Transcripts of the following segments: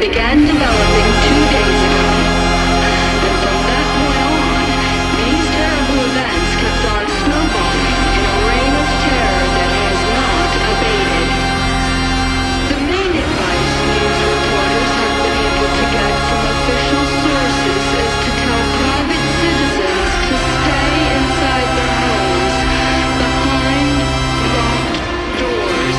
began developing 2 days ago. And from that point on, these terrible events kept on snowballing in a reign of terror that has not abated. The main advice news reporters have been able to get from official sources is to tell private citizens to stay inside their homes behind locked doors.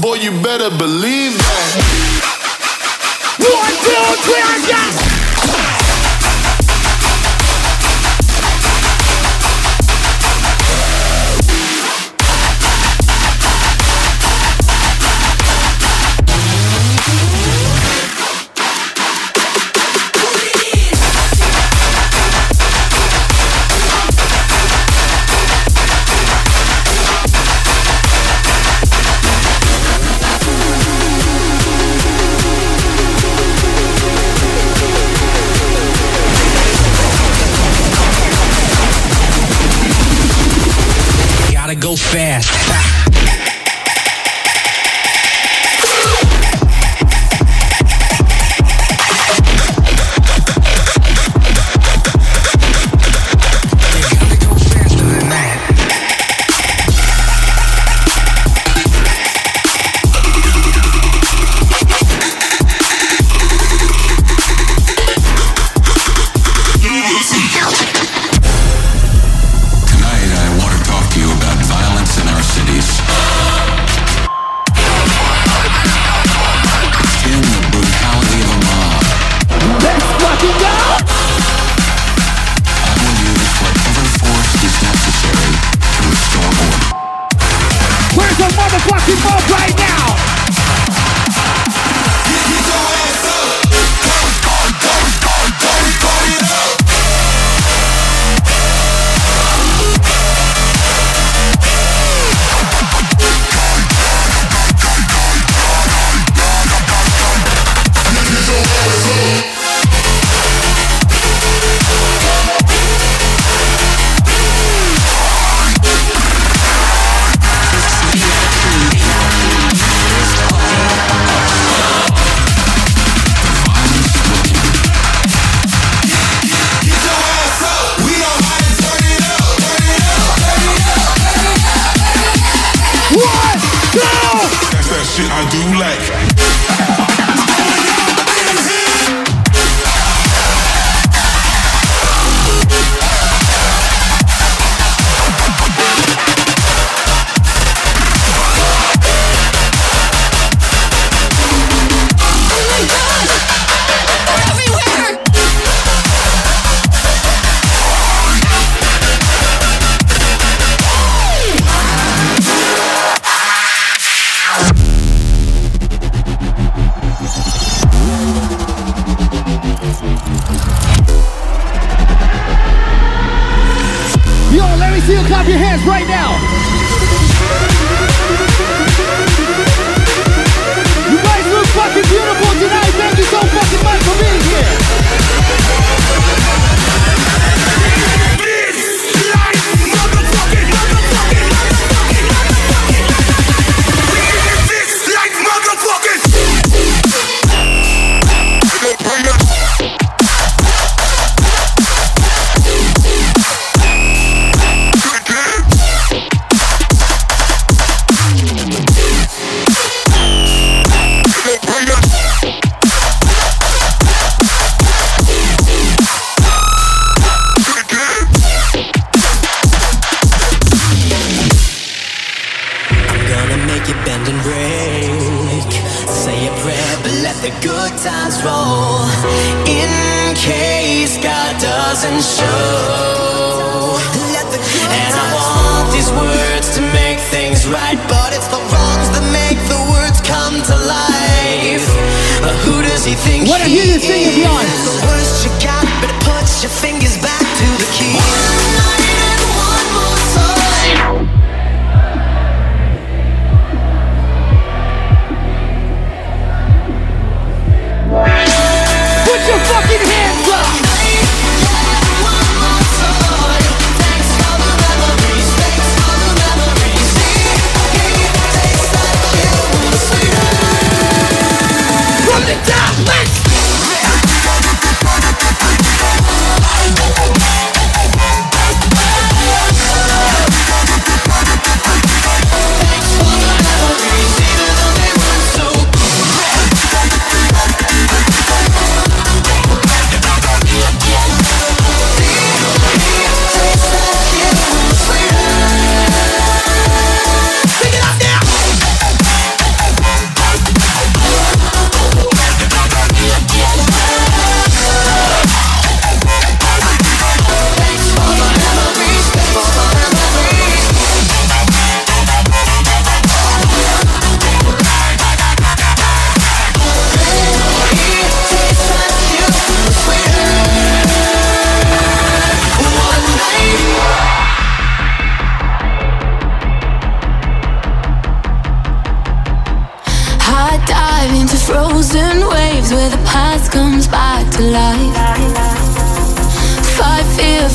Boy, you better believe that. 1, 2, 3, I got it!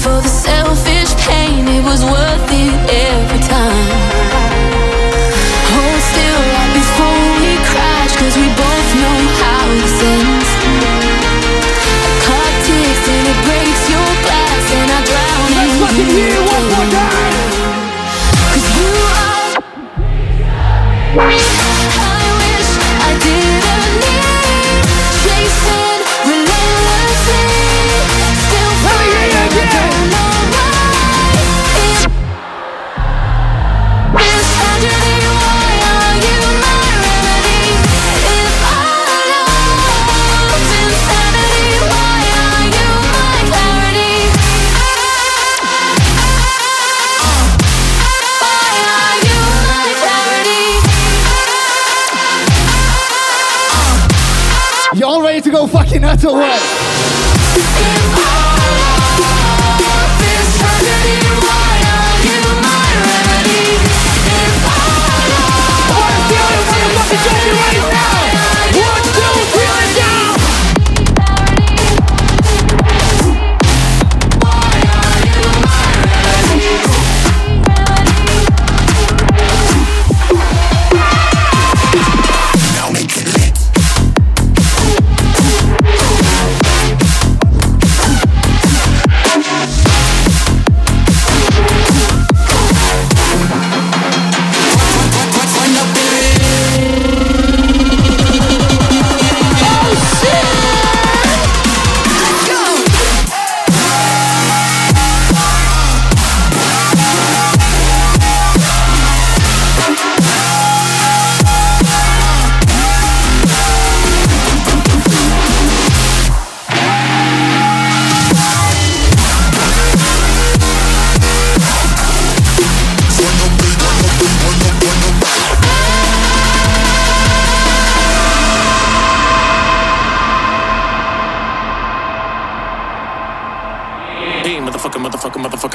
For the selfish pain, it was worth it every time. ready to go fucking nuts or what?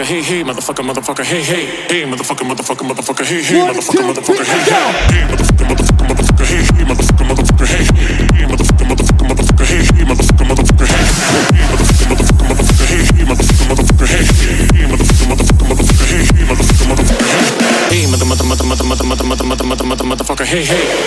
Hey, motherfucker, motherfucker, motherfucker, hey, hey, motherfucker, motherfucker, hey, hey, hey, motherfucker, motherfucker, motherfucker, hey, hey, motherfucker, motherfucker, hey, hey, motherfucker, motherfucker, motherfucker, hey, hey, motherfucker, motherfucker, hey, hey, motherfucker, motherfucker, motherfucker, hey, hey, motherfucker, motherfucker, hey, hey, motherfucker, motherfucker, motherfucker, hey, hey, motherfucker, motherfucker, hey, hey, motherfucker, motherfucker, motherfucker, hey, hey, motherfucker, motherfucker, hey, hey, mother, mother, mother, mother, mother, mother, mother, mother, mother, mother, motherfucker, hey,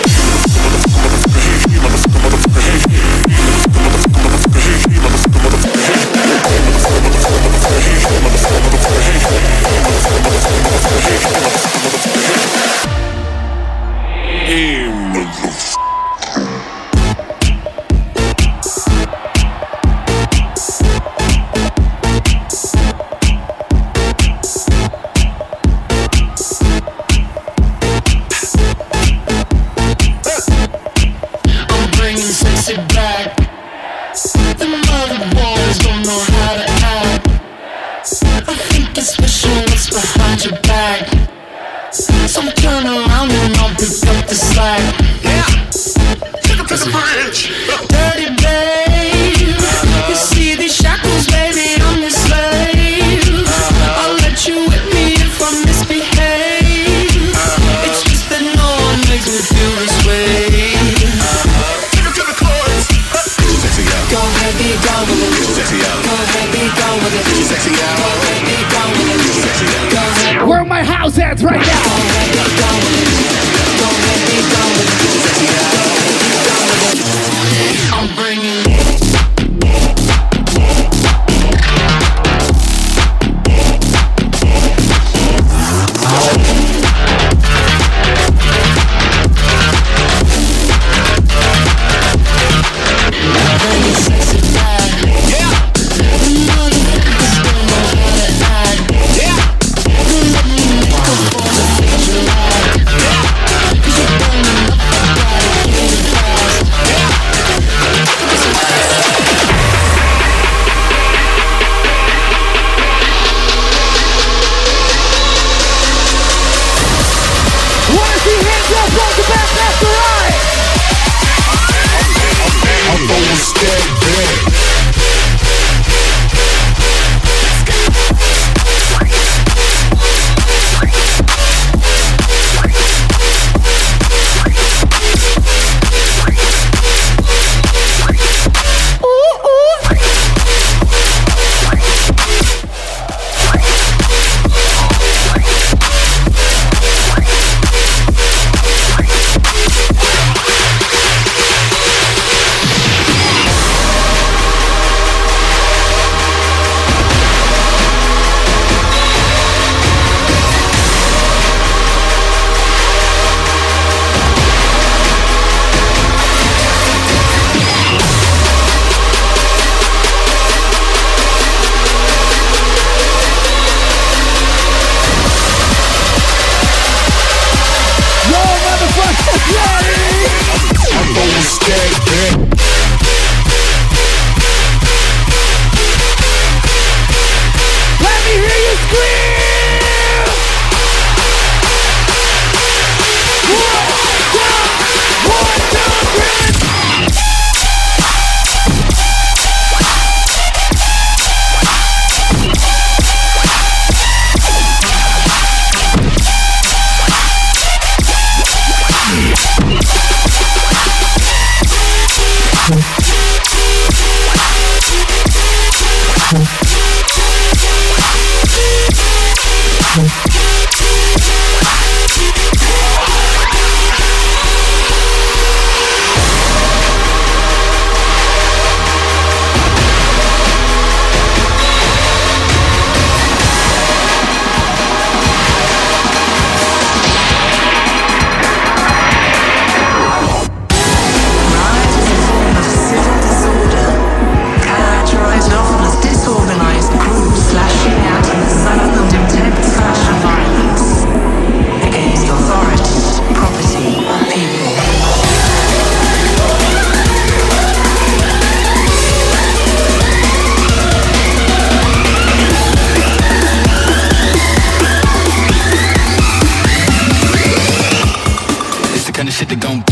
kind of shit that gon'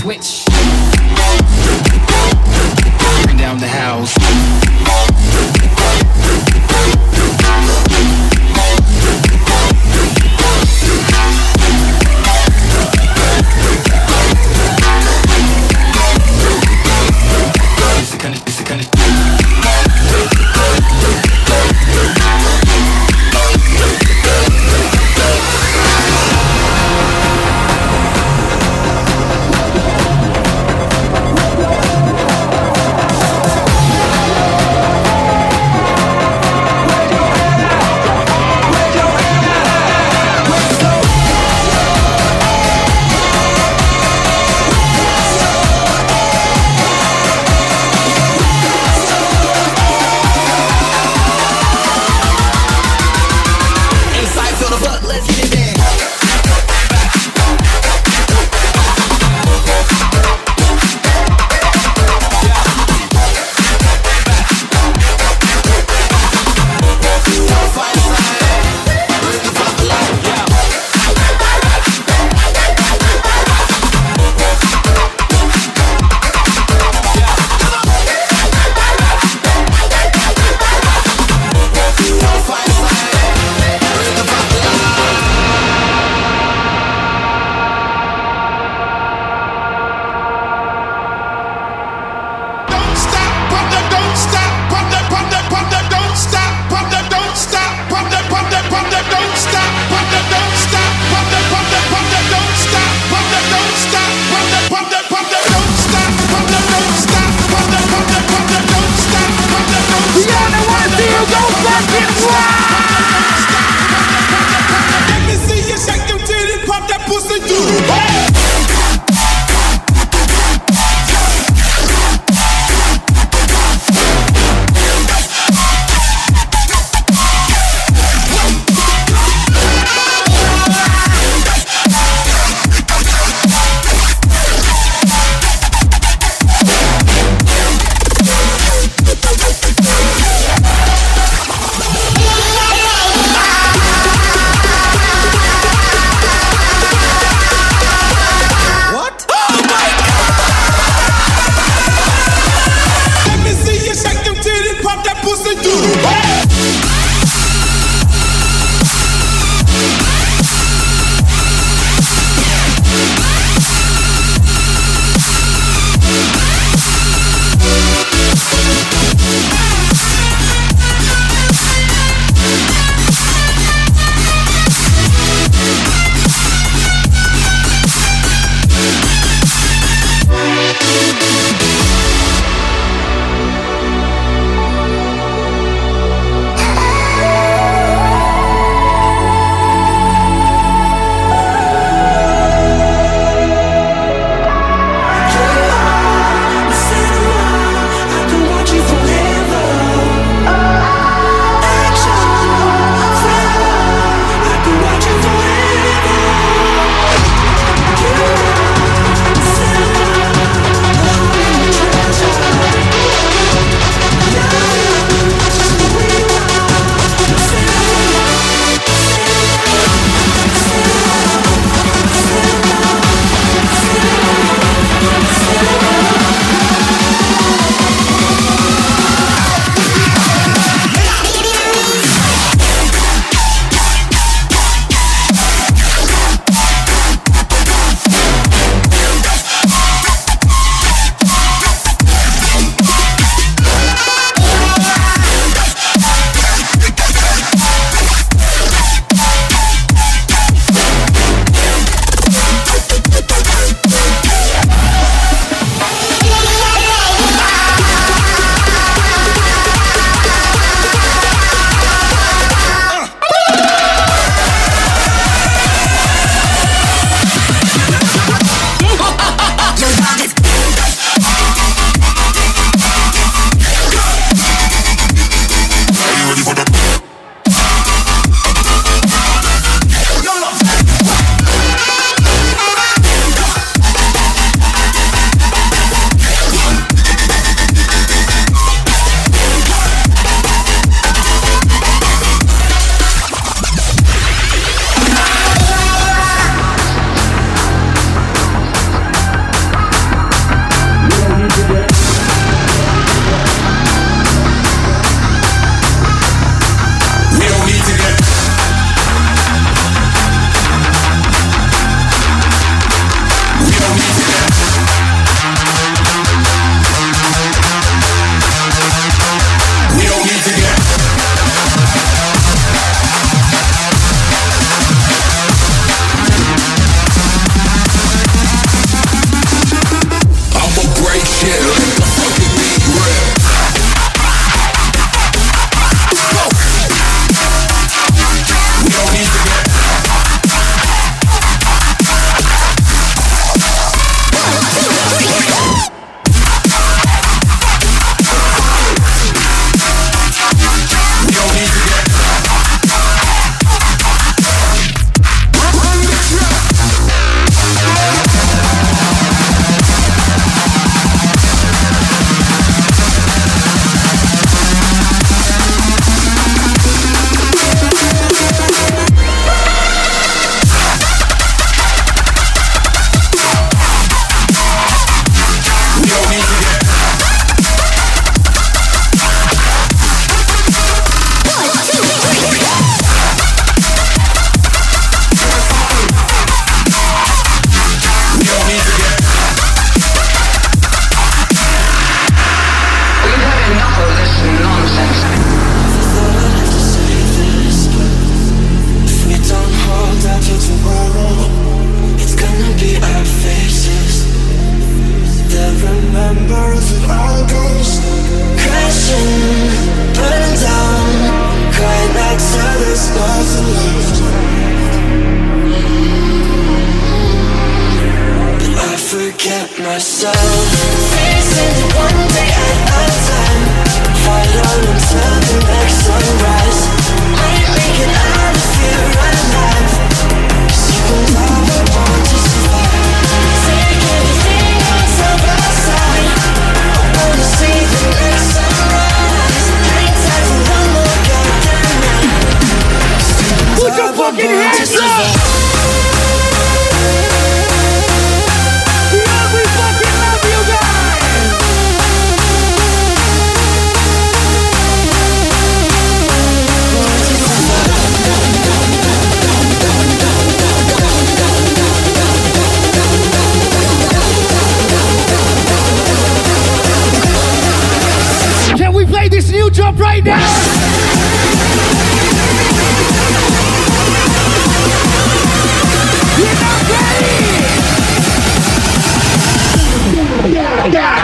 switch. Bring down the house.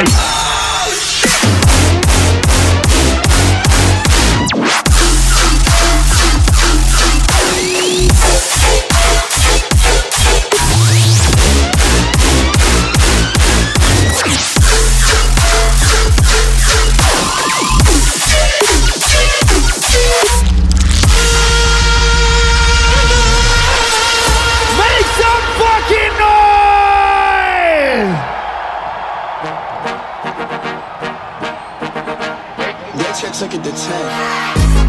Nice. Check it to 10.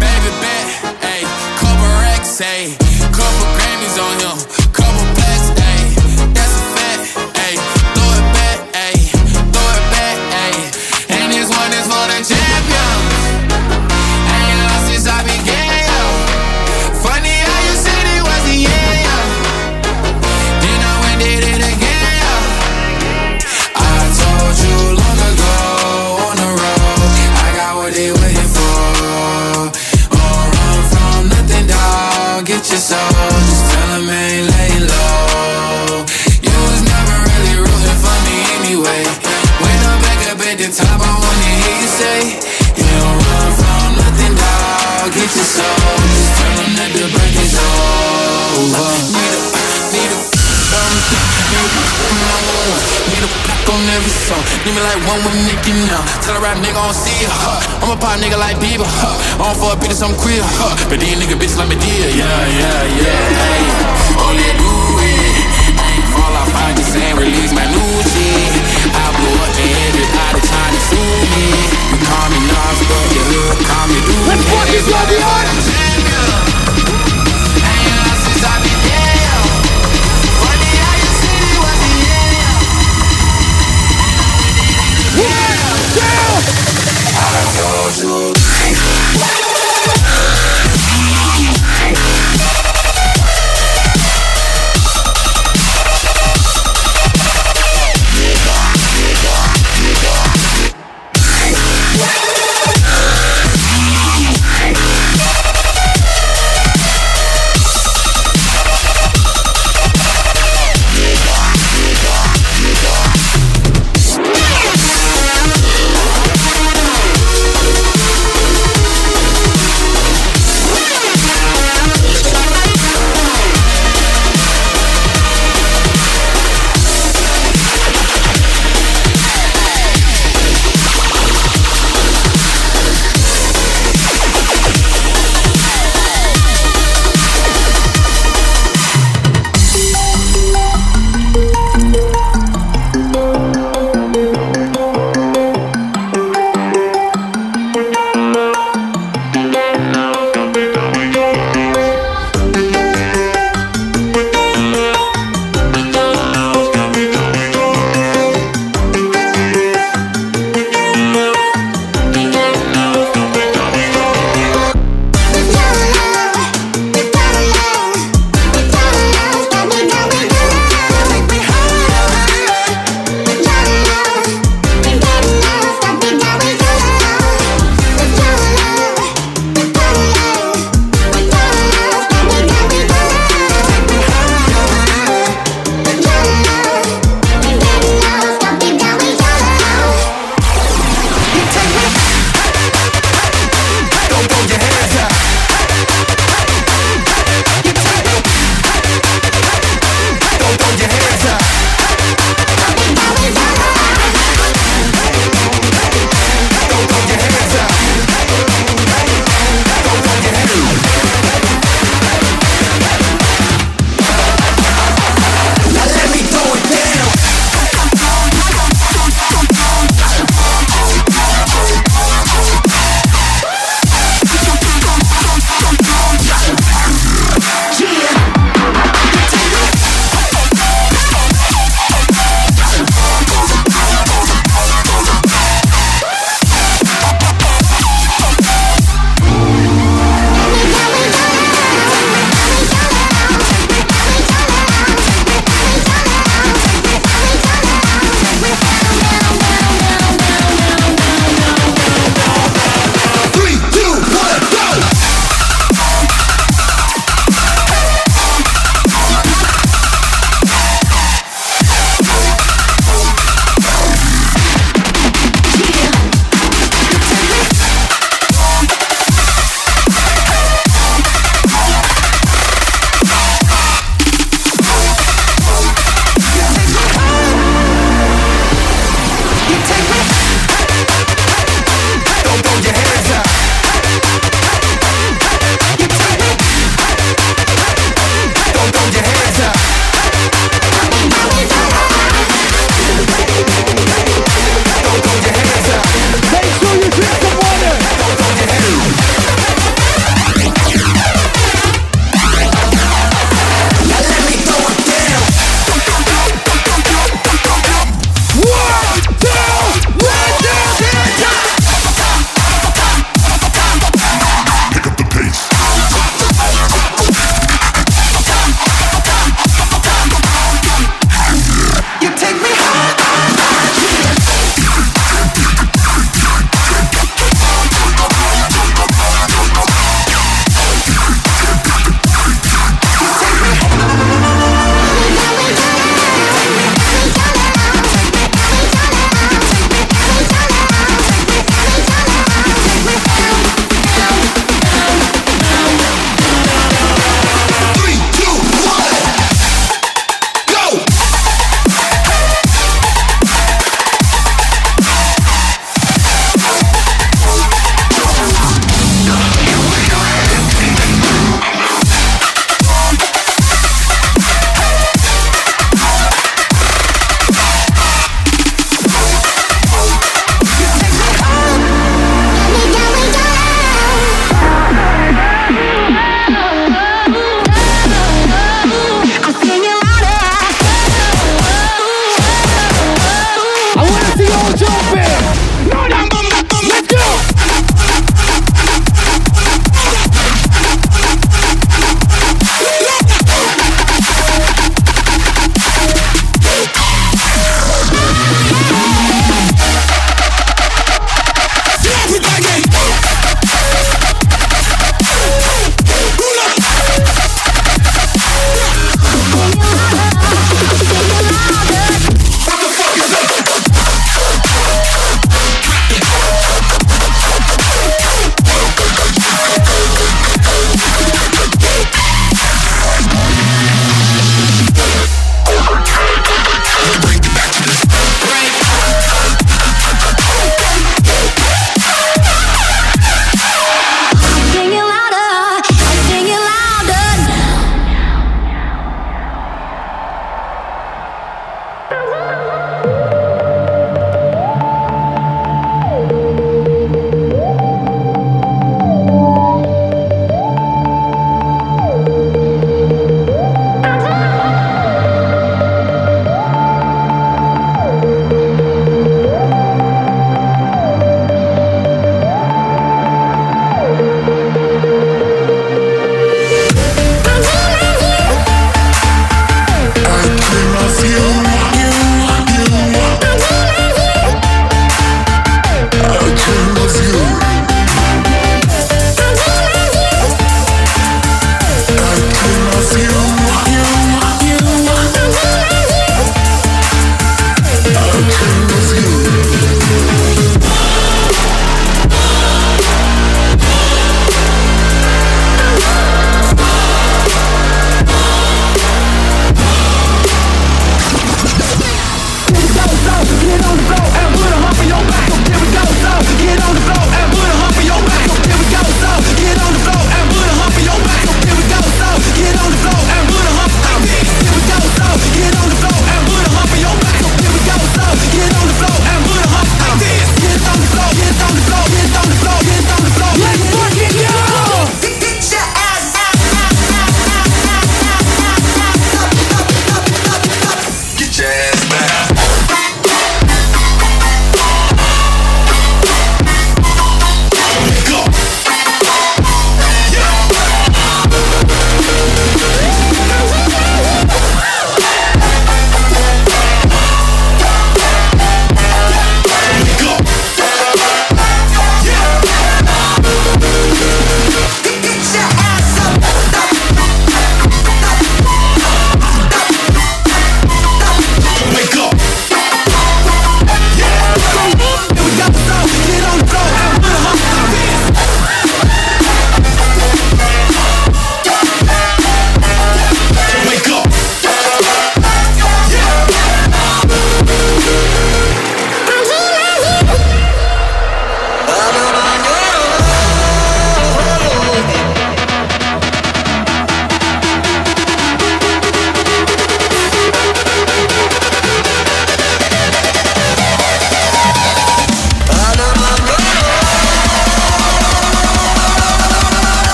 Baby bet, ayy, couple racks, ayy, couple Grammys on him, couple plaques, ayy, that's a fact, ayy, throw it back, ayy, throw it back, ayy, and this one is for the champion. I ain't lost since I began, yo. Funny how you said it was the end, yo. Then I went did it again, yo. I told you long ago on the road, I got what they want. Get your soul, just tell them I ain't laying low. You was never really rooting for me anyway. When I'm back up at the top, I wanna hear you say, you don't run from nothing, dog. Get your soul, just tell them that the break is over. Need a pack on every song. Need me like one with Nicki now. Tell a rap nigga I don't see ya, huh. I'm a pop nigga like Bieber, huh. I don't fuck bitches, I'm queer, huh. But these nigga bitches like me dear. Yeah, ayy. Only do it. I ain't fall off, I just ain't release my new shit. I blew up and everybody trying to sue me. You call me Nas, but you look, call me Doom. Let's fucking go, the champion. I told you.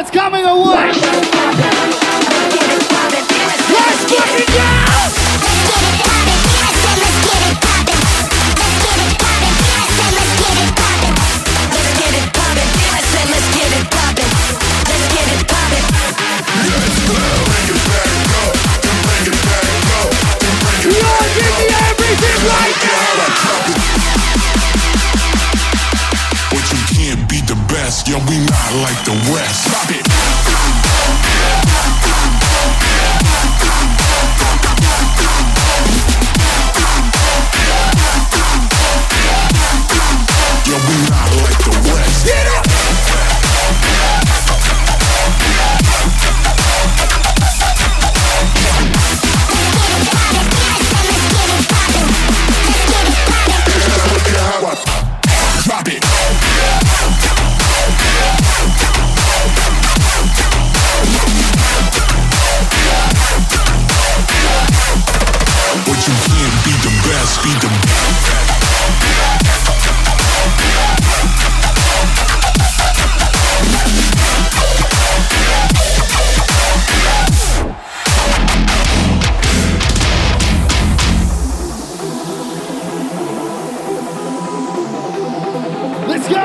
what's coming away. Let's fucking go! Yeah, we not like the rest. Stop it. Yeah, we not like the rest. Get up. Drop it. Be the Let's go!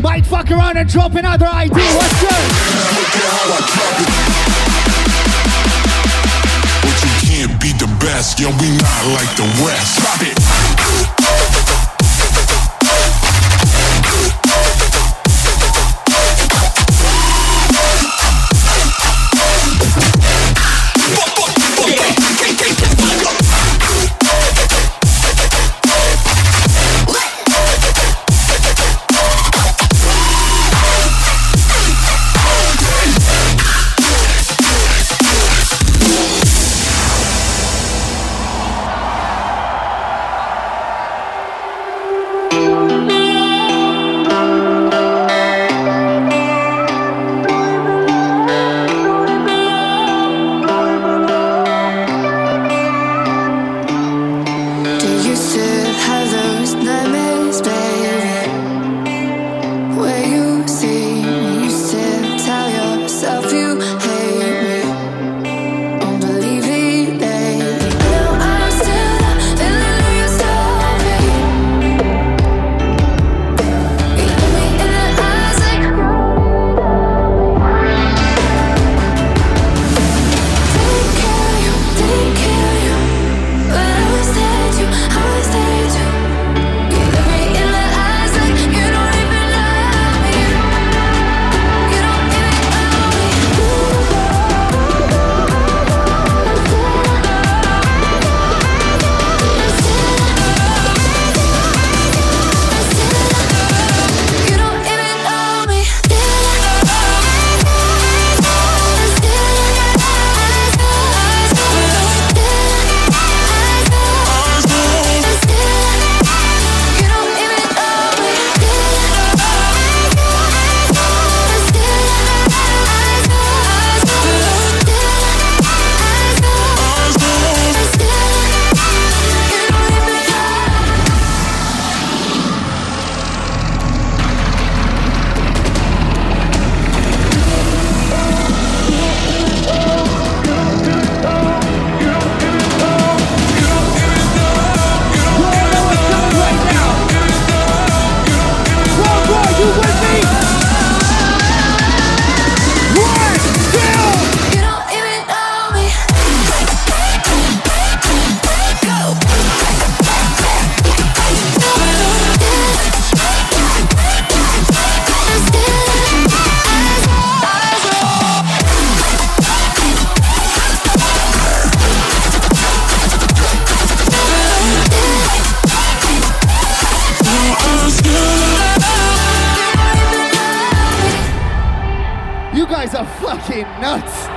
Might fuck around and drop another ID. What's good? But you can't be the best. Yeah, we not like the rest. Stop it. fucking nuts.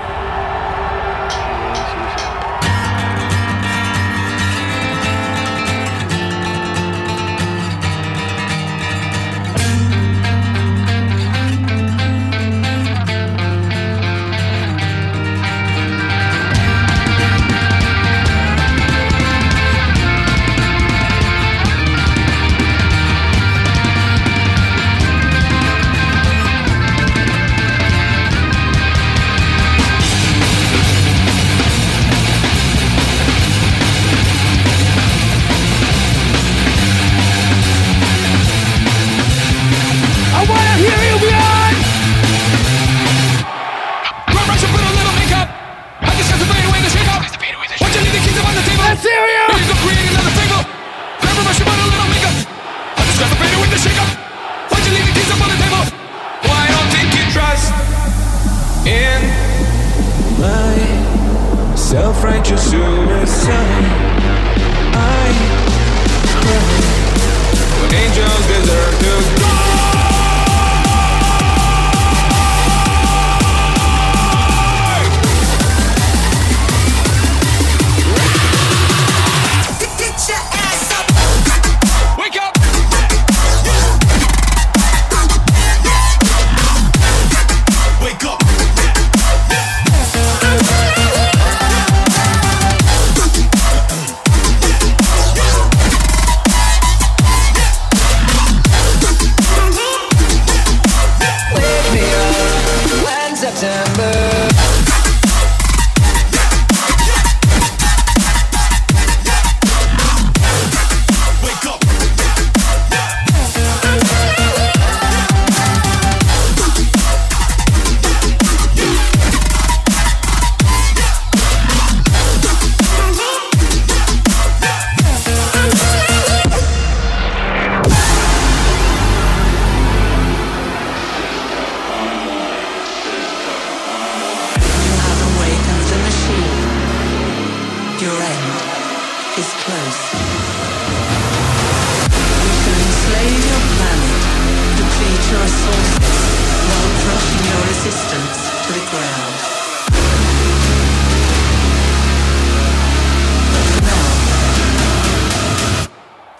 Self-righteous suicide. I pray when angels deserve to die. Get your ass up. Wake up. Wake up.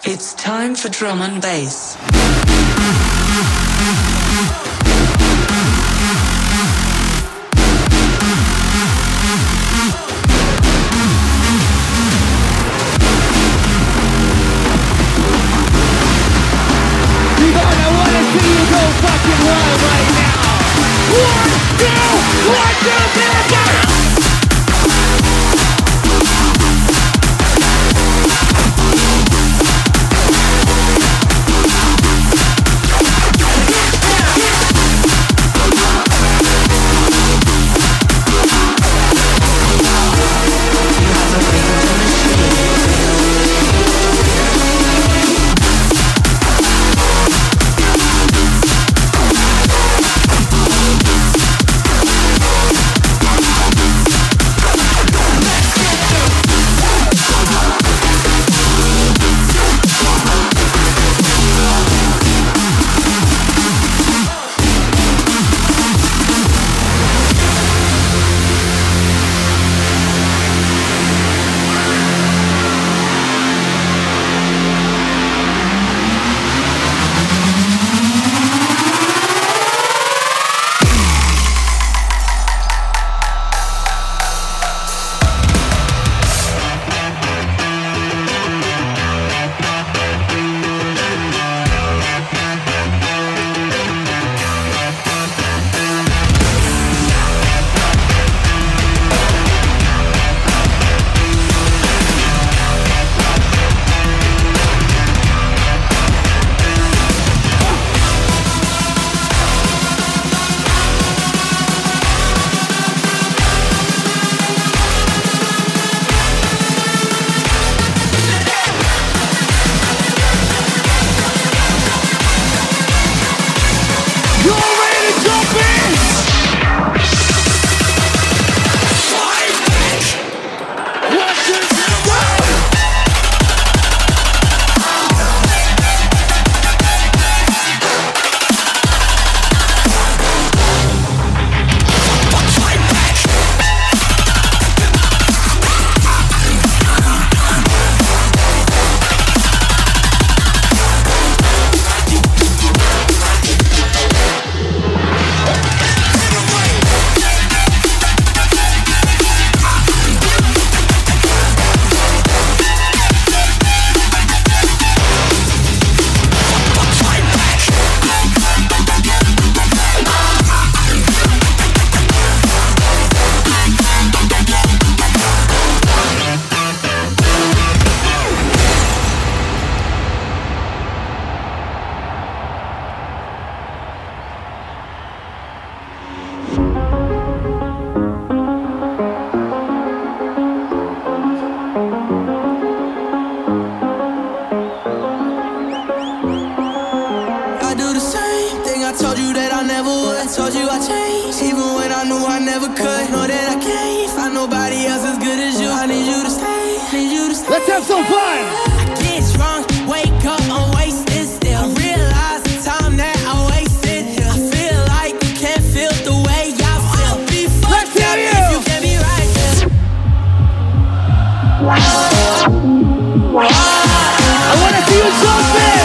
It's time for drum and bass. Devon, I wanna see you go fucking wild right now. 1, 2, 1, 2, 3, go! I'm so fine. I get drunk, wake up, I'm wasted still. I realize the time that I wasted here. I feel like you can't feel the way I feel. I'll be fucked up if you get me right here. I wanna see you jumping.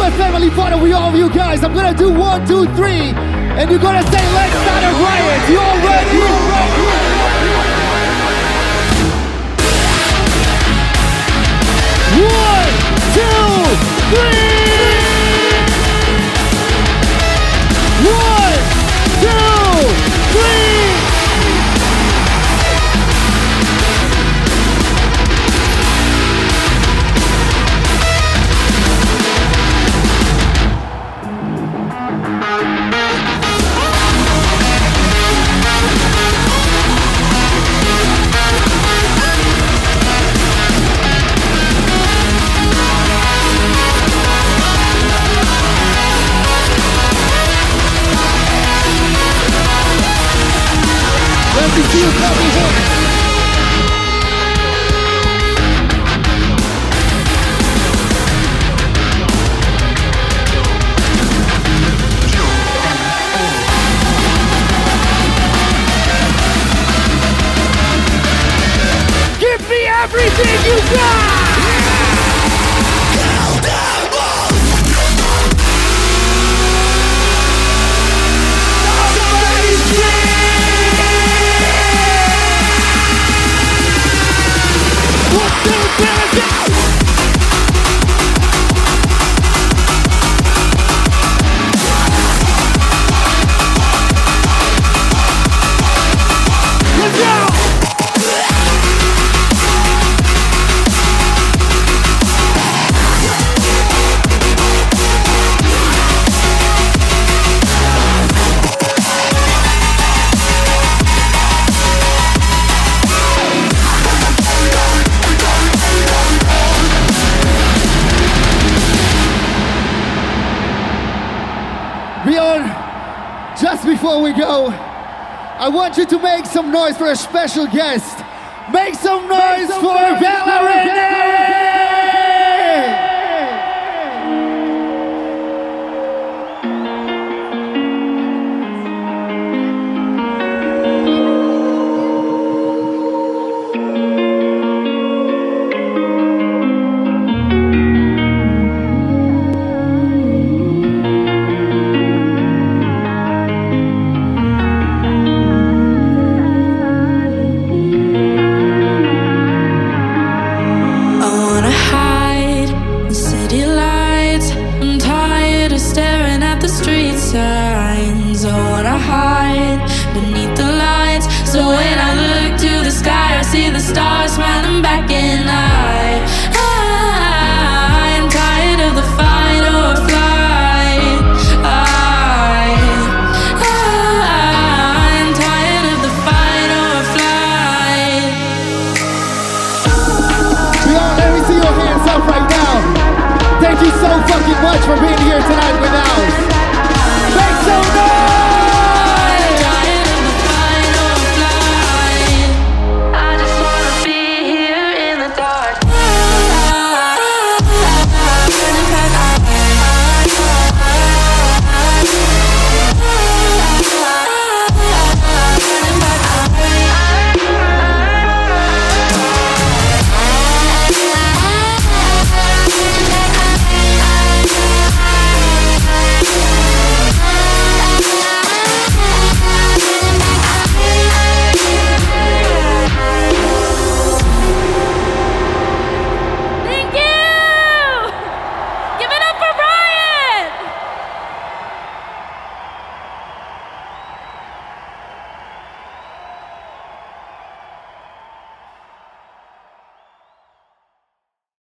do a family photo with all of you guys. I'm gonna do 1, 2, 3, and you're gonna say, let's start a riot. You all ready? You all ready? 1, 2, 3. 1, 2, 3. Before we go, I want you to make some noise for a special guest. Make some noise for Valerie. Thank you so fucking much for being here tonight.